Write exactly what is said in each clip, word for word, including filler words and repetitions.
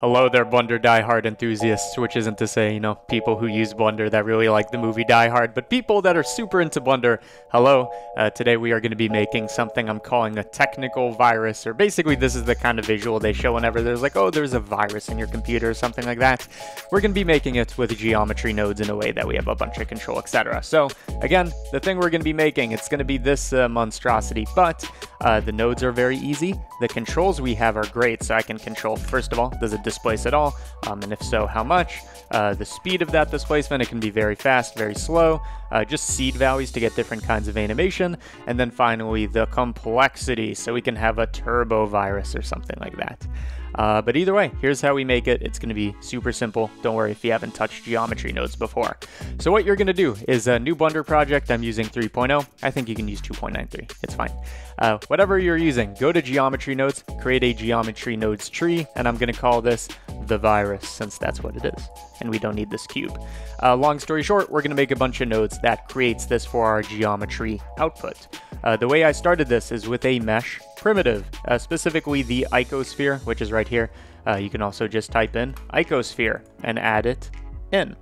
Hello there, Blender diehard enthusiasts, which isn't to say, you know, people who use Blender that really like the movie Die Hard, but people that are super into Blender. Hello, uh, today we are going to be making something I'm calling a technical virus, or basically this is the kind of visual they show whenever there's like, oh, there's a virus in your computer or something like that. We're going to be making it with geometry nodes in a way that we have a bunch of control, et cetera. So again, the thing we're going to be making, it's going to be this uh, monstrosity, but uh, the nodes are very easy. The controls we have are great, so I can control, first of all, does it displace at all, um, and if so, how much, uh, the speed of that displacement. It can be very fast, very slow, uh, just seed values to get different kinds of animation, and then finally the complexity, so we can have a turbo virus or something like that. Uh, but either way, here's how we make it. It's going to be super simple. Don't worry if you haven't touched geometry nodes before. So what you're going to do is a new Blender project. I'm using three point oh. I think you can use two point nine three. It's fine. Uh, whatever you're using, go to geometry nodes, create a geometry nodes tree, and I'm going to call this the virus, since that's what it is, and we don't need this cube. Uh, long story short, we're going to make a bunch of nodes that creates this for our geometry output. Uh, the way I started this is with a mesh primitive, uh, specifically the icosphere, which is right here. Uh, you can also just type in icosphere and add it in.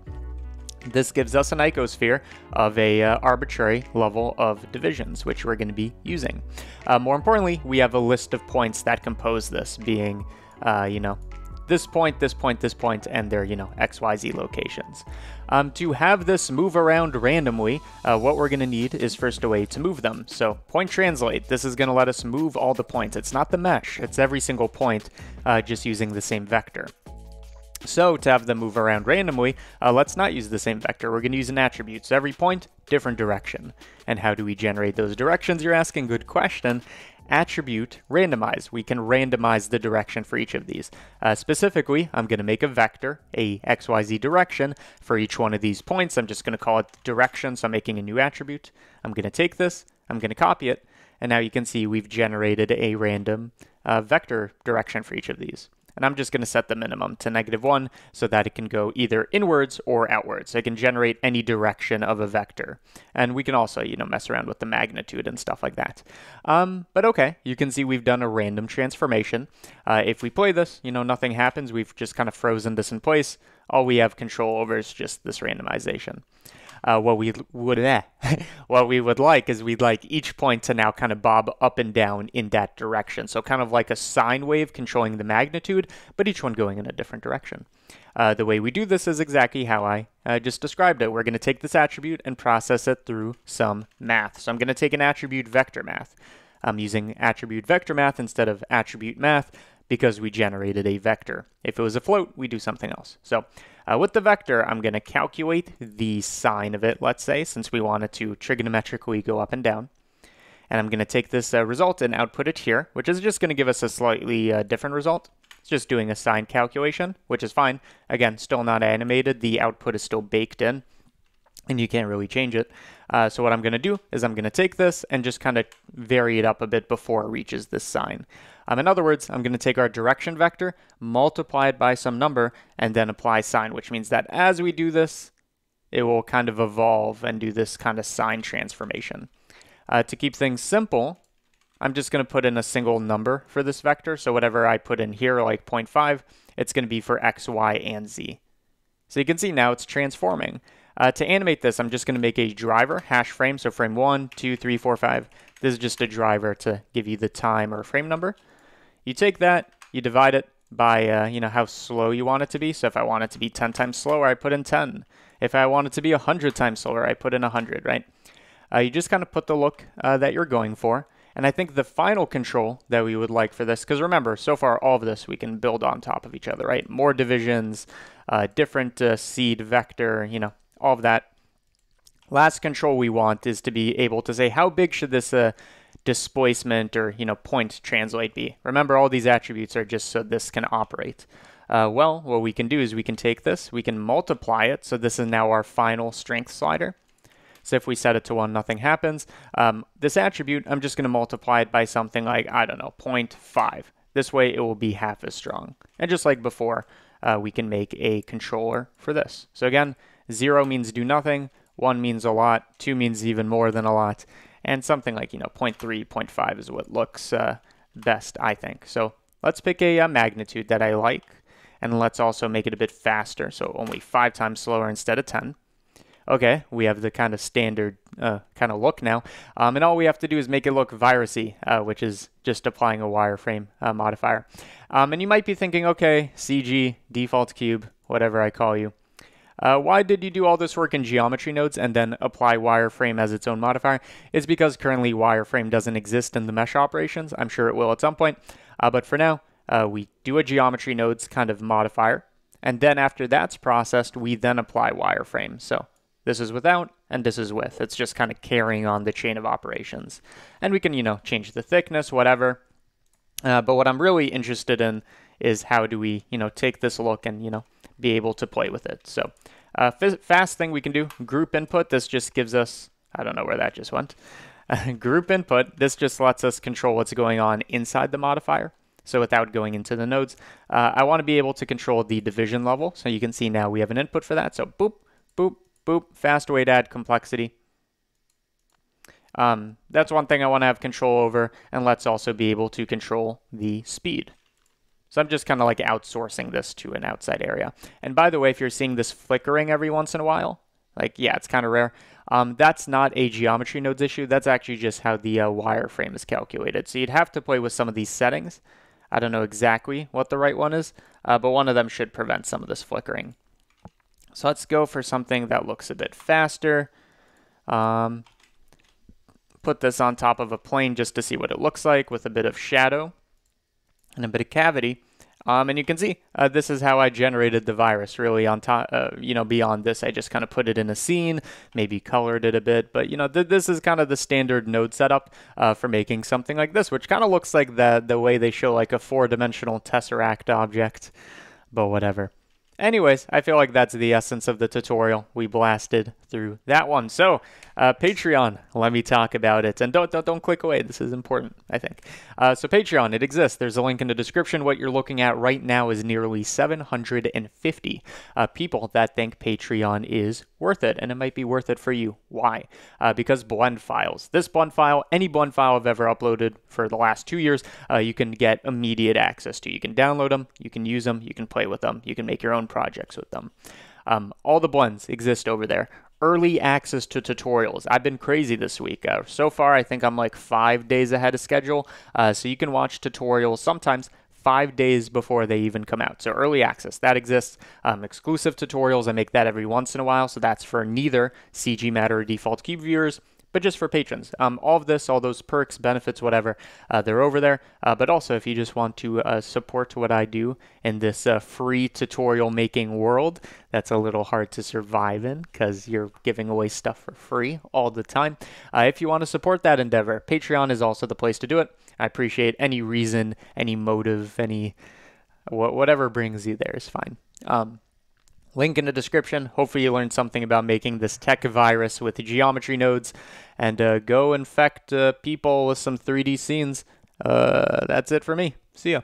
This gives us an icosphere of a uh, arbitrary level of divisions, which we're going to be using. Uh, more importantly, we have a list of points that compose this, being, uh, you know, this point, this point, this point, and their, you know, X Y Z locations. Um, to have this move around randomly, uh, what we're going to need is first a way to move them. So point translate, this is going to let us move all the points. It's not the mesh, it's every single point, uh, just using the same vector. So to have them move around randomly, uh, let's not use the same vector. We're going to use an attribute. So every point, different direction. And how do we generate those directions, you're asking? Good question. Attribute randomize. We can randomize the direction for each of these. Uh, specifically, I'm going to make a vector, a X Y Z direction for each one of these points. I'm just going to call it direction, so I'm making a new attribute. I'm going to take this, I'm going to copy it, and now you can see we've generated a random uh, vector direction for each of these. And I'm just going to set the minimum to negative one so that it can go either inwards or outwards. So it can generate any direction of a vector. And we can also, you know, mess around with the magnitude and stuff like that. Um, but okay, you can see we've done a random transformation. Uh, if we play this, you know, nothing happens. We've just kind of frozen this in place. All we have control over is just this randomization. Uh, what we would eh. what we would like is we'd like each point to now kind of bob up and down in that direction. So kind of like a sine wave controlling the magnitude, but each one going in a different direction. Uh, the way we do this is exactly how I uh, just described it. We're going to take this attribute and process it through some math. So I'm going to take an attribute vector math. I'm using attribute vector math instead of attribute math, because we generated a vector. If it was a float, we do something else. So uh, with the vector, I'm going to calculate the sine of it, let's say, since we want it to trigonometrically go up and down. And I'm going to take this uh, result and output it here, which is just going to give us a slightly uh, different result. It's just doing a sine calculation, which is fine. Again, still not animated. The output is still baked in, and you can't really change it. Uh, so what I'm going to do is I'm going to take this and just kind of vary it up a bit before it reaches this sign. Um, in other words, I'm going to take our direction vector, multiply it by some number, and then apply sine, which means that as we do this, it will kind of evolve and do this kind of sine transformation. Uh, to keep things simple, I'm just going to put in a single number for this vector. So whatever I put in here, like zero point five, it's going to be for X, Y, and Z. So you can see now it's transforming. Uh, to animate this, I'm just going to make a driver hash frame. So frame one, two, three, four, five. This is just a driver to give you the time or frame number. You take that, you divide it by, uh, you know, how slow you want it to be. So if I want it to be ten times slower, I put in ten. If I want it to be one hundred times slower, I put in one hundred, right? Uh, you just kind of put the look uh, that you're going for. And I think the final control that we would like for this, because remember, so far, all of this we can build on top of each other, right? More divisions, uh, different uh, seed vector, you know, all of that. Last control we want is to be able to say, how big should this uh, displacement or, you know, point translate be? Remember, all these attributes are just so this can operate. Uh, well, what we can do is we can take this, we can multiply it. So this is now our final strength slider. So if we set it to one, nothing happens. Um, this attribute, I'm just going to multiply it by something like, I don't know, zero point five. This way it will be half as strong. And just like before, uh, we can make a controller for this. So again, zero means do nothing, one means a lot, two means even more than a lot, and something like, you know, zero point three, zero point five is what looks uh, best, I think. So let's pick a, a magnitude that I like, And let's also make it a bit faster, so only five times slower instead of ten. Okay, we have the kind of standard uh, kind of look now. Um, and all we have to do is make it look virusy, uh, which is just applying a wireframe uh, modifier. Um, and you might be thinking, okay, C G, default cube, whatever I call you. Uh, why did you do all this work in geometry nodes and then apply wireframe as its own modifier? It's because currently wireframe doesn't exist in the mesh operations. I'm sure it will at some point. Uh, but for now, uh, we do a geometry nodes kind of modifier. And then after that's processed, we then apply wireframe. So this is without and this is with. It's just kind of carrying on the chain of operations. And we can, you know, change the thickness, whatever. Uh, but what I'm really interested in is how do we, you know, take this look and, you know, be able to play with it. So uh, fast thing we can do, group input. This just gives us, I don't know where that just went. Uh, group input, this just lets us control what's going on inside the modifier. So without going into the nodes, uh, I want to be able to control the division level. So you can see now we have an input for that. So boop, boop, boop, fast way to add complexity. Um, that's one thing I want to have control over. And let's also be able to control the speed. So I'm just kind of like outsourcing this to an outside area. And by the way, if you're seeing this flickering every once in a while, like, yeah, it's kind of rare. Um, that's not a geometry nodes issue. That's actually just how the uh, wireframe is calculated. So you'd have to play with some of these settings. I don't know exactly what the right one is, uh, but one of them should prevent some of this flickering. So let's go for something that looks a bit faster. Um, put this on top of a plane just to see what it looks like with a bit of shadow and a bit of cavity. Um, and you can see uh, this is how I generated the virus really on top, uh, you know, beyond this, I just kind of put it in a scene, maybe colored it a bit. But, you know, th this is kind of the standard node setup uh, for making something like this, which kind of looks like the, the way they show like a four-dimensional tesseract object, but whatever. Anyways, I feel like that's the essence of the tutorial. We blasted through that one. So uh, Patreon, let me talk about it. And don't, don't, don't click away. This is important, I think. Uh, so Patreon, it exists. There's a link in the description. What you're looking at right now is nearly seven hundred fifty uh, people that think Patreon is worth it. And it might be worth it for you. Why? Uh, because blend files. This blend file, any blend file I've ever uploaded for the last two years, uh, you can get immediate access to. You can download them. You can use them. You can play with them. You can make your own projects with them. Um, all the blends exist over there. Early access to tutorials. I've been crazy this week. Uh, so far, I think I'm like five days ahead of schedule. Uh, so you can watch tutorials sometimes five days before they even come out. So early access, that exists. Um, exclusive tutorials, I make that every once in a while. So that's for neither C G Matter or Default Cube viewers, but just for patrons. Um, all of this, all those perks, benefits, whatever, uh, they're over there. Uh, but also if you just want to uh, support what I do in this uh, free tutorial making world, that's a little hard to survive in because you're giving away stuff for free all the time. Uh, if you want to support that endeavor, Patreon is also the place to do it. I appreciate any reason, any motive, any wh whatever brings you there is fine. Um, Link in the description. Hopefully you learned something about making this tech virus with geometry nodes. And uh, go infect uh, people with some three D scenes. Uh, that's it for me. See ya.